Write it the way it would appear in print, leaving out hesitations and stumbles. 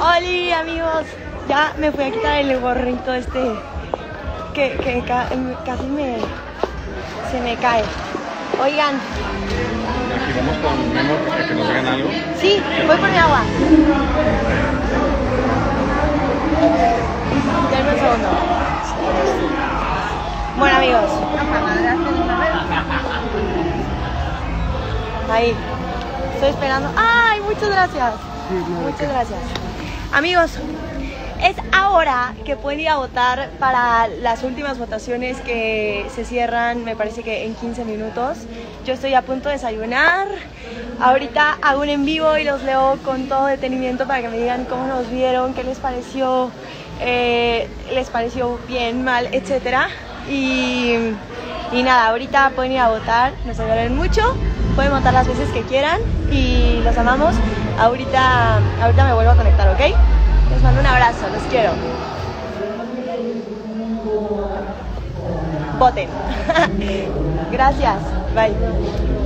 Oli, amigos, ya me fui a quitar el gorrito este que casi se me cae. Oigan, aquí vamos con Memo para que nos hagan algo. Sí, voy por mi agua. Denme un segundo. Bueno, amigos, ahí estoy esperando. ¡Ay, muchas gracias! Muchas gracias. Amigos, es ahora que pueden ir a votar para las últimas votaciones que se cierran, me parece que en 15 minutos. Yo estoy a punto de desayunar. Ahorita hago un en vivo y los leo con todo detenimiento para que me digan cómo nos vieron, qué les pareció bien, mal, etc. Y nada, ahorita pueden ir a votar, nos ayudan mucho. Pueden votar las veces que quieran y los amamos. Ahorita me vuelvo a conectar, ¿ok? Les mando un abrazo, los quiero. Voten. Gracias. Bye.